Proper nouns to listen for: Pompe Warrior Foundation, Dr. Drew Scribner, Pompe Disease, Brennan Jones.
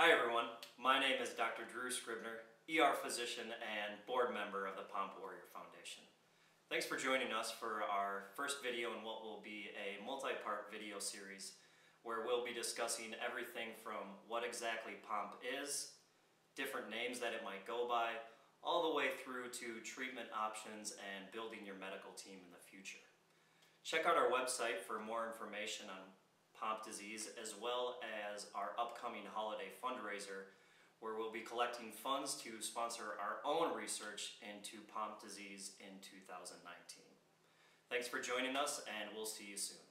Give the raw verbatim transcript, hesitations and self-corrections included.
Hi everyone, my name is Doctor Drew Scribner, E R physician and board member of the Pompe Warrior Foundation. Thanks for joining us for our first video in what will be a multi-part video series where we'll be discussing everything from what exactly Pompe is, different names that it might go by, all the way through to treatment options and building your medical team in the future. Check out our website for more information on Pompe disease, as well as our upcoming holiday fundraiser, where we'll be collecting funds to sponsor our own research into Pompe disease in two thousand nineteen. Thanks for joining us, and we'll see you soon.